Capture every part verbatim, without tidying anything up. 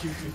Duplicate.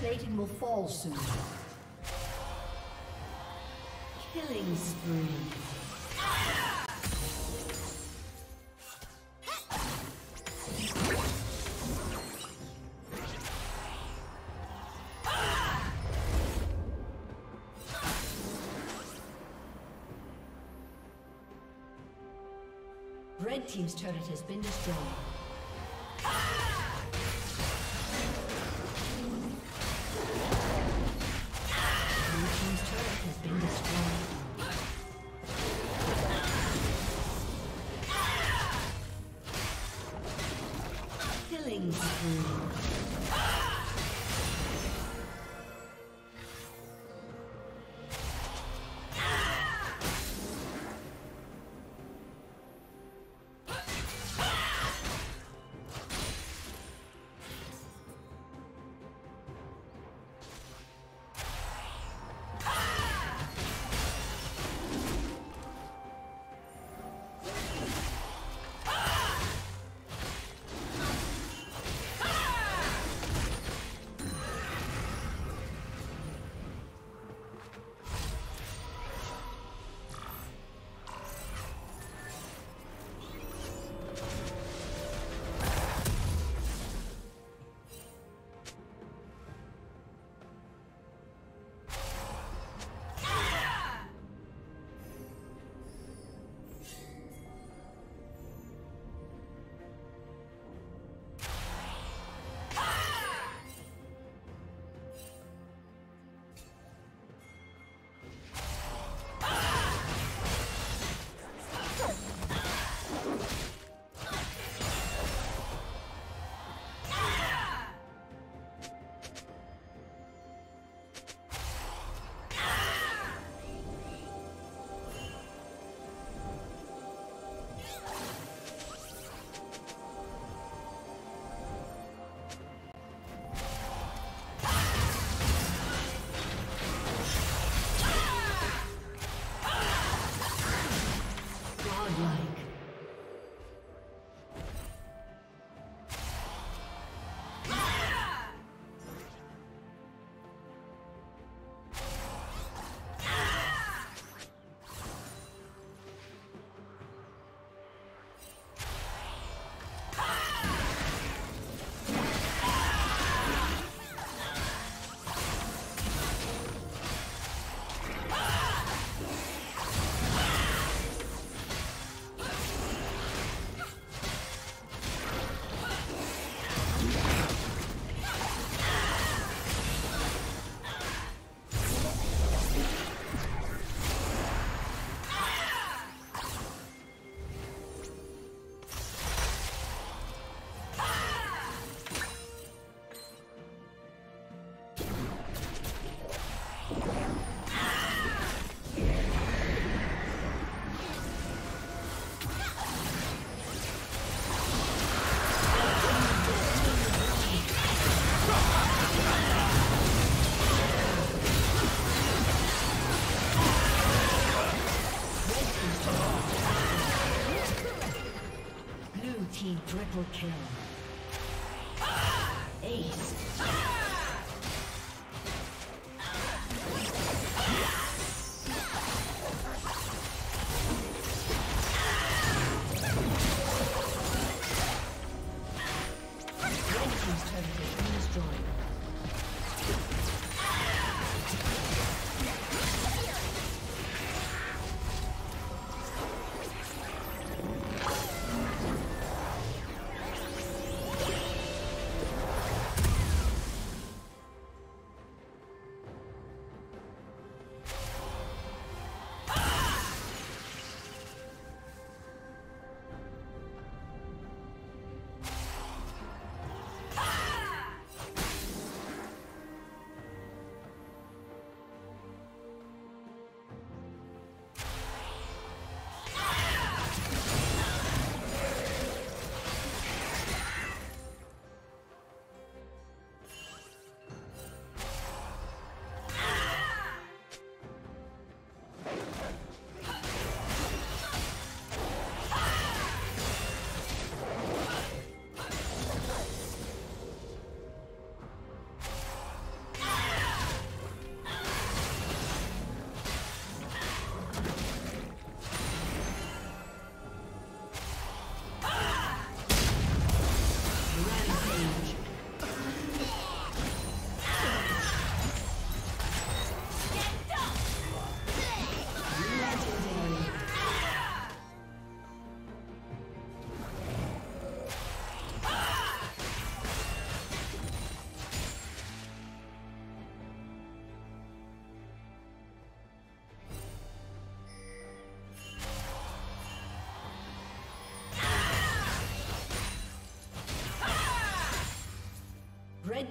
Plating will fall soon. Killing spree. Red team's turret has been destroyed. Killing spree. Triple kill. Ah! Ace. Ah! Red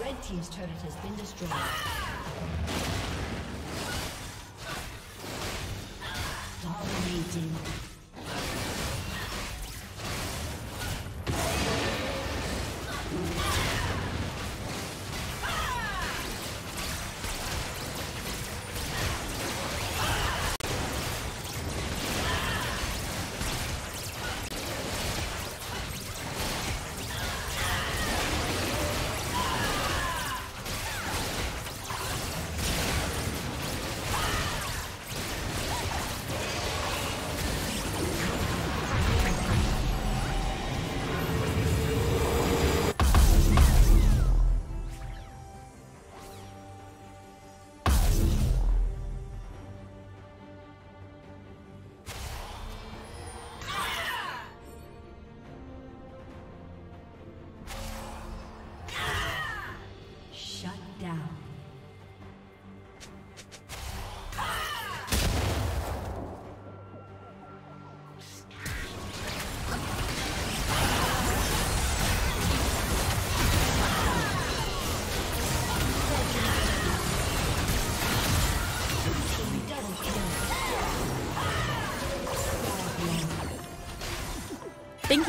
Red team's turret has been destroyed. Dominating. Thank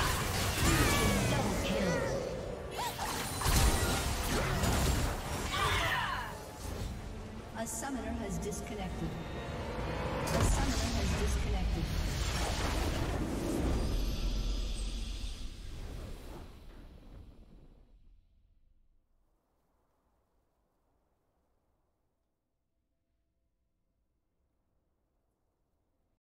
A summoner has disconnected. Connected.